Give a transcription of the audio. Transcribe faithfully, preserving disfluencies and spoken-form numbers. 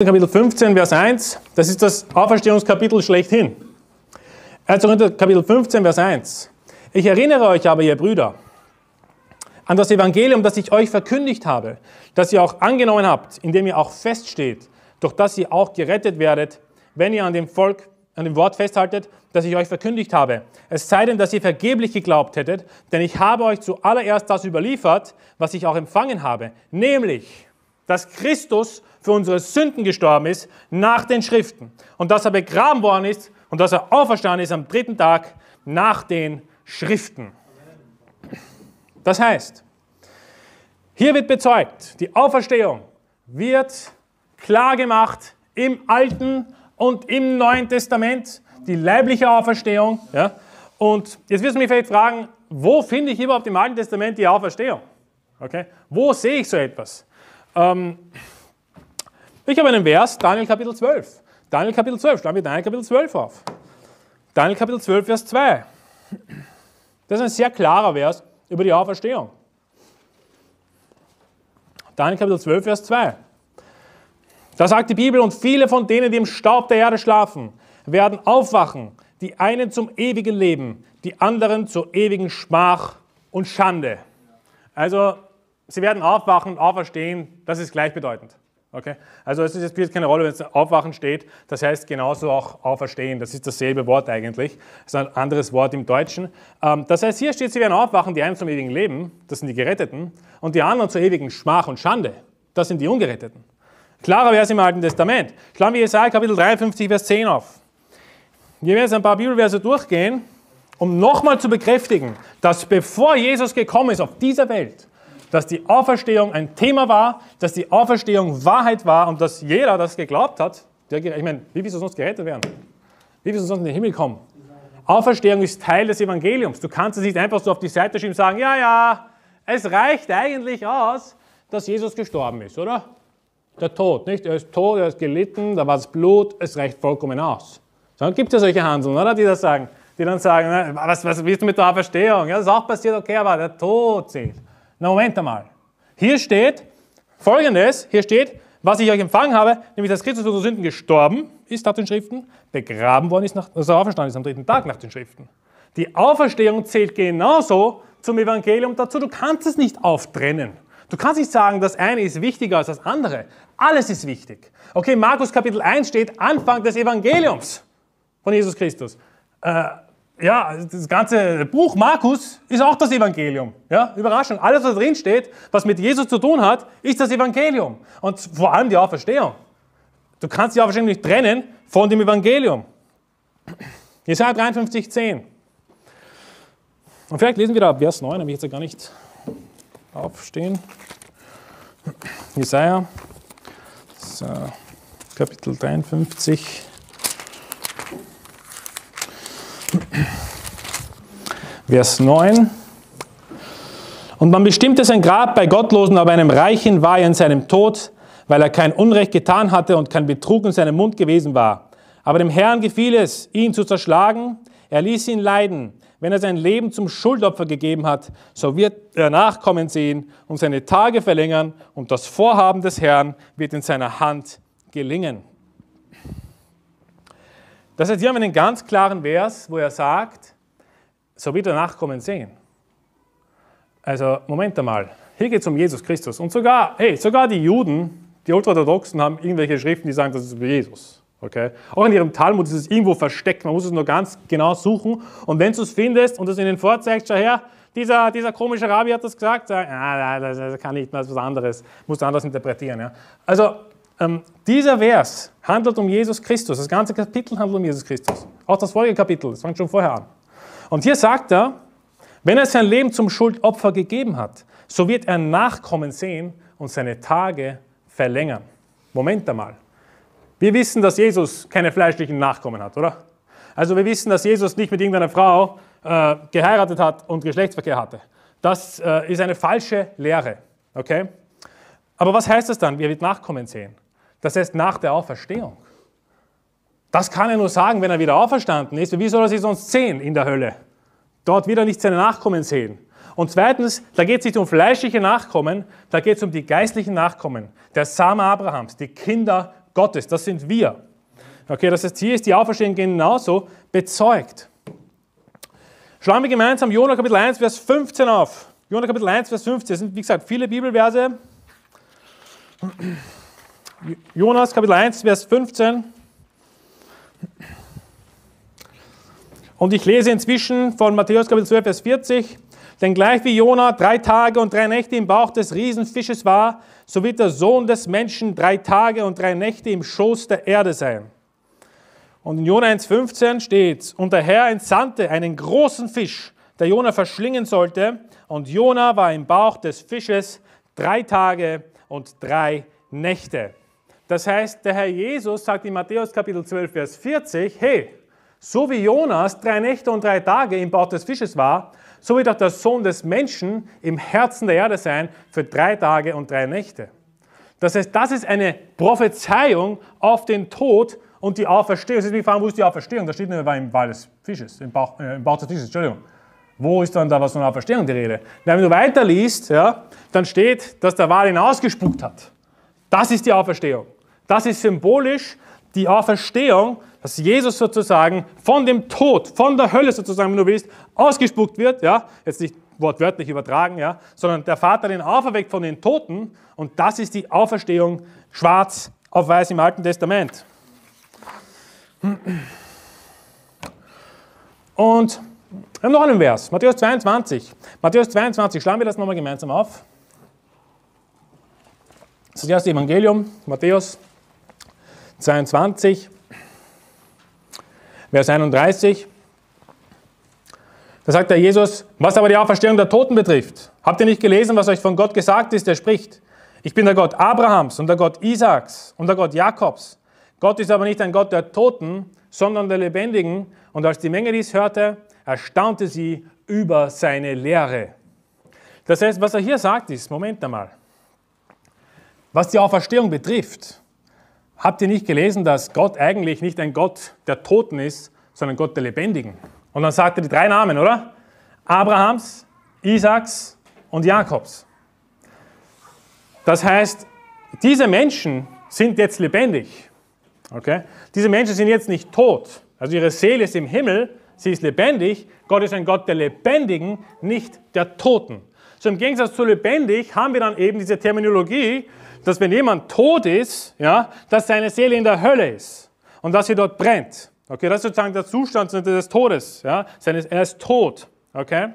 Kapitel fünfzehn, Vers eins, das ist das Auferstehungskapitel schlechthin. erster Korinther Kapitel fünfzehn, Vers eins. Ich erinnere euch aber, ihr Brüder, an das Evangelium, das ich euch verkündigt habe, das ihr auch angenommen habt, in dem ihr auch feststeht, durch das ihr auch gerettet werdet, wenn ihr an dem, Volk, an dem Wort festhaltet, das ich euch verkündigt habe. Es sei denn, dass ihr vergeblich geglaubt hättet, denn ich habe euch zuallererst das überliefert, was ich auch empfangen habe, nämlich, dass Christus für unsere Sünden gestorben ist, nach den Schriften. Und dass er begraben worden ist und dass er auferstanden ist am dritten Tag nach den Schriften. Das heißt, hier wird bezeugt, die Auferstehung wird klar gemacht im Alten und im Neuen Testament, die leibliche Auferstehung. Ja? Und jetzt wirst du mich vielleicht fragen, wo finde ich überhaupt im Alten Testament die Auferstehung? Okay? Wo sehe ich so etwas? Ähm, ich habe einen Vers, Daniel Kapitel zwölf. Daniel Kapitel zwölf, schlagen wir Daniel Kapitel zwölf auf. Daniel Kapitel zwölf, Vers zwei. Das ist ein sehr klarer Vers über die Auferstehung. Daniel Kapitel zwölf, Vers zwei. Da sagt die Bibel, und viele von denen, die im Staub der Erde schlafen, werden aufwachen, die einen zum ewigen Leben, die anderen zur ewigen Schmach und Schande. Also, sie werden aufwachen und auferstehen, das ist gleichbedeutend. Okay? Also es spielt keine Rolle, wenn es aufwachen steht, das heißt genauso auch auferstehen, das ist dasselbe Wort eigentlich, das ist ein anderes Wort im Deutschen. Das heißt, hier steht, sie werden aufwachen, die einen zum ewigen Leben, das sind die Geretteten, und die anderen zur ewigen Schmach und Schande, das sind die Ungeretteten. Klarer Vers im Alten Testament. Schlagen wir Jesaja Kapitel dreiundfünfzig, Vers zehn auf. Wir werden jetzt ein paar Bibelverse durchgehen, um nochmal zu bekräftigen, dass bevor Jesus gekommen ist auf dieser Welt, dass die Auferstehung ein Thema war, dass die Auferstehung Wahrheit war und dass jeder, das geglaubt hat, der, ich meine, wie willst du sonst gerettet werden? Wie willst du sonst in den Himmel kommen? Auferstehung ist Teil des Evangeliums. Du kannst es nicht einfach so auf die Seite schieben und sagen, ja, ja, es reicht eigentlich aus, dass Jesus gestorben ist, oder? Der Tod, nicht? Er ist tot, er ist gelitten, da war das Blut, es reicht vollkommen aus. Sondern gibt es ja solche Hanseln, oder, die das sagen? Die dann sagen, was, was willst du mit der Auferstehung? Ja, das ist auch passiert, okay, aber der Tod zählt. Na, Moment einmal. Hier steht Folgendes, hier steht, was ich euch empfangen habe, nämlich, dass Christus für unsere Sünden gestorben ist nach den Schriften, begraben worden ist, nach, also auferstanden ist am dritten Tag nach den Schriften. Die Auferstehung zählt genauso zum Evangelium dazu. Du kannst es nicht auftrennen. Du kannst nicht sagen, das eine ist wichtiger als das andere. Alles ist wichtig. Okay, Markus Kapitel eins steht Anfang des Evangeliums von Jesus Christus. Äh, Ja, das ganze Buch Markus ist auch das Evangelium. Ja, Überraschung. Alles, was drin steht, was mit Jesus zu tun hat, ist das Evangelium. Und vor allem die Auferstehung. Du kannst die Auferstehung nicht trennen von dem Evangelium. Jesaja dreiundfünfzig, zehn. Und vielleicht lesen wir da Vers neun, habe ich jetzt ja gar nicht aufstehen. Jesaja, so, Kapitel dreiundfünfzig. Vers neun. Und man bestimmte sein Grab bei Gottlosen, aber einem Reichen war er in seinem Tod, weil er kein Unrecht getan hatte und kein Betrug in seinem Mund gewesen war. Aber dem Herrn gefiel es, ihn zu zerschlagen. Er ließ ihn leiden. Wenn er sein Leben zum Schuldopfer gegeben hat, so wird er Nachkommen sehen und seine Tage verlängern. Und das Vorhaben des Herrn wird in seiner Hand gelingen. Das heißt, hier haben wir einen ganz klaren Vers, wo er sagt, so wird er Nachkommen sehen. Also, Moment einmal, hier geht es um Jesus Christus. Und sogar, hey, sogar die Juden, die Ultraorthodoxen, haben irgendwelche Schriften, die sagen, das ist über Jesus. Okay? Auch in ihrem Talmud ist es irgendwo versteckt, man muss es nur ganz genau suchen. Und wenn du es findest und es ihnen vorzeigst, schau her, dieser, dieser komische Rabbi hat das gesagt, sag, ah, das kann nicht, das ist was anderes, musst du anders interpretieren. Ja? Also, Ähm, dieser Vers handelt um Jesus Christus. Das ganze Kapitel handelt um Jesus Christus. Auch das vorige Kapitel, das fängt schon vorher an. Und hier sagt er, wenn er sein Leben zum Schuldopfer gegeben hat, so wird er Nachkommen sehen und seine Tage verlängern. Moment einmal. Wir wissen, dass Jesus keine fleischlichen Nachkommen hat, oder? Also wir wissen, dass Jesus nicht mit irgendeiner Frau äh, geheiratet hat und Geschlechtsverkehr hatte. Das äh, ist eine falsche Lehre. Okay? Aber was heißt das dann? Er wird Nachkommen sehen. Das heißt, nach der Auferstehung. Das kann er nur sagen, wenn er wieder auferstanden ist. Wie soll er sich sonst sehen in der Hölle? Dort wird er nicht seine Nachkommen sehen. Und zweitens, da geht es nicht um fleischliche Nachkommen, da geht es um die geistlichen Nachkommen. Der Same Abrahams, die Kinder Gottes, das sind wir. Okay, das heißt, hier ist die Auferstehung genauso bezeugt. Schlagen wir gemeinsam Jona Kapitel eins, Vers fünfzehn auf. Jona Kapitel eins, Vers fünfzehn. Das sind, wie gesagt, viele Bibelverse. Jonas Kapitel eins, Vers fünfzehn. Und ich lese inzwischen von Matthäus Kapitel zwölf, Vers vierzig. Denn gleich wie Jona drei Tage und drei Nächte im Bauch des Riesenfisches war, so wird der Sohn des Menschen drei Tage und drei Nächte im Schoß der Erde sein. Und in Jona eins fünfzehn steht, und der Herr entsandte einen großen Fisch, der Jona verschlingen sollte. Und Jona war im Bauch des Fisches drei Tage und drei Nächte. Das heißt, der Herr Jesus sagt in Matthäus Kapitel zwölf, Vers vierzig, hey, so wie Jonas drei Nächte und drei Tage im Bauch des Fisches war, so wird auch der Sohn des Menschen im Herzen der Erde sein für drei Tage und drei Nächte. Das heißt, das ist eine Prophezeiung auf den Tod und die Auferstehung. Jetzt will ich fragen, wo ist die Auferstehung? Da steht nur, er war im Wal des Fisches, im Bauch, äh, im Bauch des Fisches, Entschuldigung. Wo ist dann da was von Auferstehung die Rede? Wenn du weiterliest, ja, dann steht, dass der Wal ihn ausgespuckt hat. Das ist die Auferstehung. Das ist symbolisch die Auferstehung, dass Jesus sozusagen von dem Tod, von der Hölle sozusagen, wenn du willst, ausgespuckt wird, ja, jetzt nicht wortwörtlich übertragen, ja, sondern der Vater den auferweckt von den Toten, und das ist die Auferstehung schwarz auf weiß im Alten Testament. Und wir haben noch einen Vers, Matthäus zweiundzwanzig. Matthäus zweiundzwanzig, schlagen wir das nochmal gemeinsam auf. Das ist das erste Evangelium, Matthäus zweiundzwanzig, Vers einunddreißig. Da sagt der Jesus, was aber die Auferstehung der Toten betrifft, habt ihr nicht gelesen, was euch von Gott gesagt ist, der spricht, ich bin der Gott Abrahams und der Gott Isaaks und der Gott Jakobs. Gott ist aber nicht ein Gott der Toten, sondern der Lebendigen. Und als die Menge dies hörte, erstaunte sie über seine Lehre. Das heißt, was er hier sagt ist, Moment einmal, was die Auferstehung betrifft, habt ihr nicht gelesen, dass Gott eigentlich nicht ein Gott der Toten ist, sondern Gott der Lebendigen? Und dann sagt er die drei Namen, oder? Abrahams, Isaaks und Jakobs. Das heißt, diese Menschen sind jetzt lebendig. Okay? Diese Menschen sind jetzt nicht tot. Also ihre Seele ist im Himmel, sie ist lebendig. Gott ist ein Gott der Lebendigen, nicht der Toten. So im Gegensatz zu lebendig haben wir dann eben diese Terminologie, dass wenn jemand tot ist, ja, dass seine Seele in der Hölle ist und dass sie dort brennt. Okay, das ist sozusagen der Zustand des Todes. Ja, er ist tot. Okay?